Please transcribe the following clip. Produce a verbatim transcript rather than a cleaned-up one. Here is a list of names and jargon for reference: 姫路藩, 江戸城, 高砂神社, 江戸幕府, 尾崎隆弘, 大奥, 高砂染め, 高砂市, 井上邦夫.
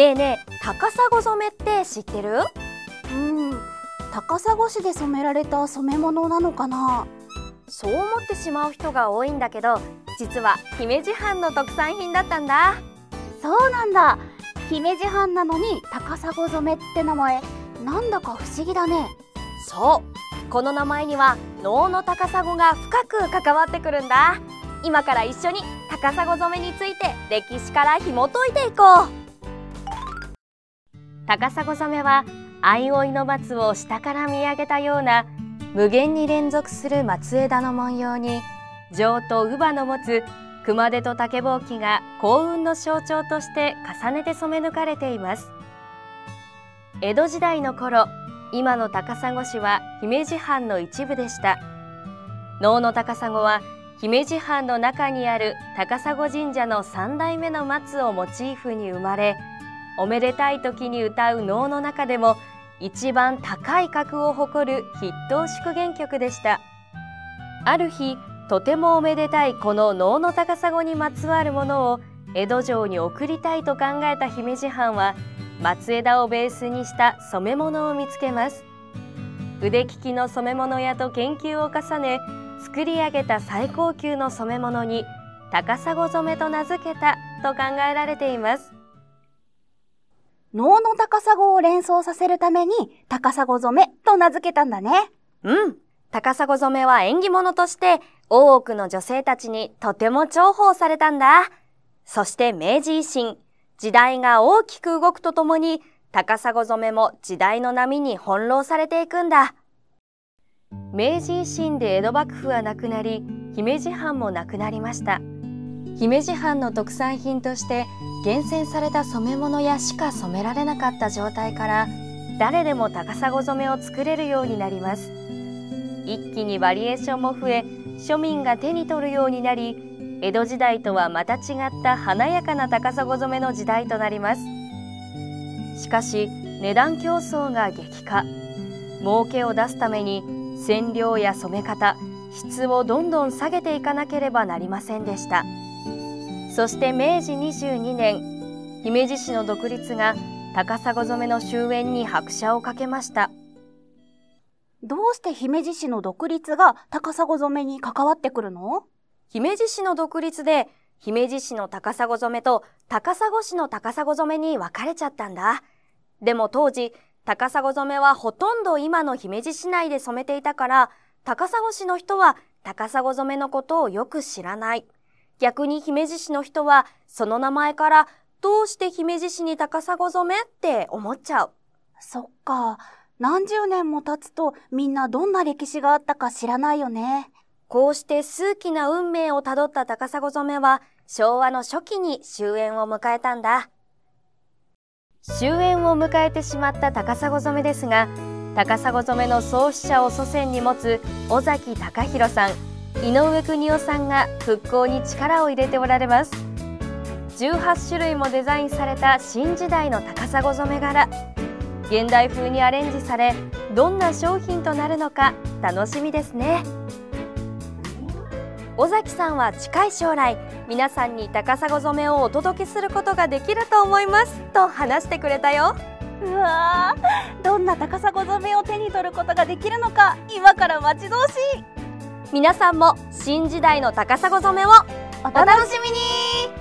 ねえねえ、高砂染めって知ってる？うん、高砂市で染められた染め物なのかな。そう思ってしまう人が多いんだけど、実は姫路藩の特産品だったんだ。そうなんだ。姫路藩なのに高砂染めって名前、なんだか不思議だね。そう、この名前には能の高砂が深く関わってくるんだ。今から一緒に高砂染めについて歴史から紐解いていこう。高砂染めは相生の松を下から見上げたような無限に連続する松枝の文様に、情と乳母の持つ熊手と竹ぼうきが幸運の象徴として重ねて染め抜かれています。江戸時代の頃、今の高砂市は姫路藩の一部でした。能の高砂は姫路藩の中にある高砂神社のさん代目の松をモチーフに生まれ、おめでたい時に歌う能の中でも一番高い格を誇る筆頭祝言曲でした。ある日、とてもおめでたいこの能の高砂にまつわるものを江戸城に送りたいと考えた姫路藩は、松枝をベースにした染め物を見つけます。腕利きの染め物屋と研究を重ね作り上げた最高級の染め物に高砂染めと名付けたと考えられています。能の高砂を連想させるために高砂染めと名付けたんだね。うん、高砂染めは縁起物として大奥の女性たちにとても重宝されたんだ。そして明治維新、時代が大きく動くとともに高砂染めも時代の波に翻弄されていくんだ。明治維新で江戸幕府はなくなり、姫路藩もなくなりました。姫路藩の特産品として厳選された染め物やしか染められなかった状態から、誰でも高砂染めを作れるようになります。一気にバリエーションも増え、庶民が手に取るようになり、江戸時代とはまた違った華やかな高砂染めの時代となります。しかし値段競争が激化、儲けを出すために染料や染め方、質をどんどん下げていかなければなりませんでした。そして明治にじゅうにねん、姫路市の独立が高砂染めの終焉に拍車をかけました。どうして姫路市の独立が高砂染めに関わってくるの？姫路市の独立で姫路市の高砂染めと高砂市の高砂染めに分かれちゃったんだ。でも当時高砂染めはほとんど今の姫路市内で染めていたから、高砂市の人は高砂染めのことをよく知らない。逆に姫路市の人はその名前からどうして姫路市に高砂染めって思っちゃう。そっか、何十年も経つとみんなどんな歴史があったか知らないよね。こうして数奇な運命をたどった高砂染めは昭和の初期に終焉を迎えたんだ。終焉を迎えてしまった高砂染めですが、高砂染めの創始者を祖先に持つ尾崎隆弘さん、井上邦夫さんが復興に力を入れておられます。じゅうはち種類もデザインされた新時代の高砂染め柄、現代風にアレンジされ、どんな商品となるのか楽しみですね。尾崎さんは近い将来、皆さんに高砂染めをお届けすることができると思いますと話してくれたよ。うわー、どんな高砂染めを手に取ることができるのか、今から待ち遠しい。皆さんも新時代の高砂染めをお楽しみに。